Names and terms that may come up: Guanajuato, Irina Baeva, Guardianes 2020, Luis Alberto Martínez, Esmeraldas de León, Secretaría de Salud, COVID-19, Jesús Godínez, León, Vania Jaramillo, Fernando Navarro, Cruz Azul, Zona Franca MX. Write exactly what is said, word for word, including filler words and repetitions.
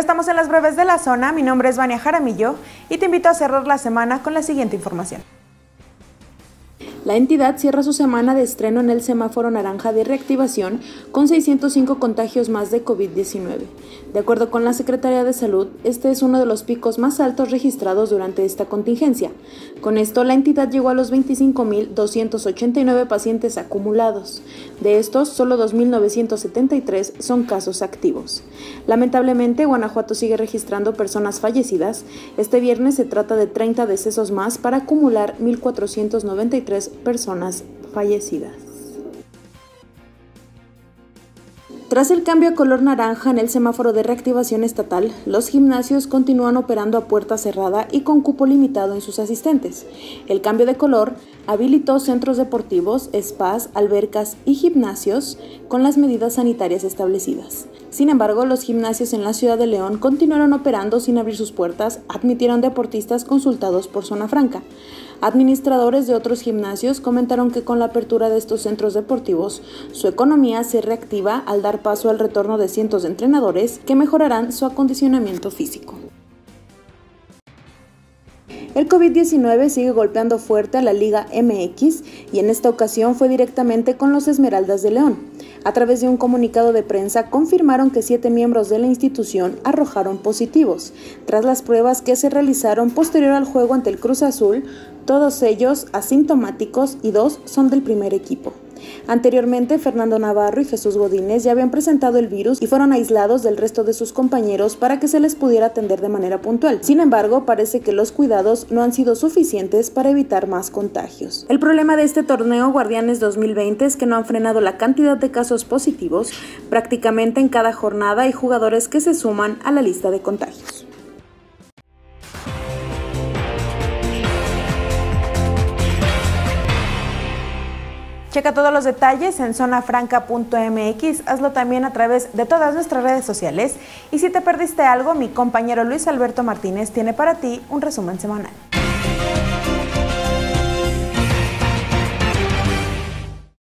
Ya estamos en las breves de la zona, mi nombre es Vania Jaramillo y te invito a cerrar la semana con la siguiente información. La entidad cierra su semana de estreno en el semáforo naranja de reactivación con seiscientos cinco contagios más de COVID diecinueve. De acuerdo con la Secretaría de Salud, este es uno de los picos más altos registrados durante esta contingencia. Con esto, la entidad llegó a los veinticinco mil doscientos ochenta y nueve pacientes acumulados. De estos, solo dos mil novecientos setenta y tres son casos activos. Lamentablemente, Guanajuato sigue registrando personas fallecidas. Este viernes se trata de treinta decesos más para acumular mil cuatrocientos noventa y tres personas fallecidas. Tras el cambio a color naranja en el semáforo de reactivación estatal, los gimnasios continúan operando a puerta cerrada y con cupo limitado en sus asistentes. El cambio de color habilitó centros deportivos, spas, albercas y gimnasios con las medidas sanitarias establecidas. Sin embargo, los gimnasios en la ciudad de León continuaron operando sin abrir sus puertas, admitieron deportistas consultados por Zona Franca. Administradores de otros gimnasios comentaron que con la apertura de estos centros deportivos, su economía se reactiva al dar paso al retorno de cientos de entrenadores que mejorarán su acondicionamiento físico. El COVID diecinueve sigue golpeando fuerte a la Liga M X y en esta ocasión fue directamente con los Esmeraldas de León. A través de un comunicado de prensa confirmaron que siete miembros de la institución arrojaron positivos, tras las pruebas que se realizaron posterior al juego ante el Cruz Azul, todos ellos asintomáticos y dos son del primer equipo. Anteriormente, Fernando Navarro y Jesús Godínez ya habían presentado el virus y fueron aislados del resto de sus compañeros para que se les pudiera atender de manera puntual. Sin embargo, parece que los cuidados no han sido suficientes para evitar más contagios. El problema de este torneo Guardianes dos mil veinte es que no han frenado la cantidad de casos positivos prácticamente en cada jornada y jugadores que se suman a la lista de contagios. Checa todos los detalles en zona franca punto m x, hazlo también a través de todas nuestras redes sociales y si te perdiste algo, mi compañero Luis Alberto Martínez tiene para ti un resumen semanal.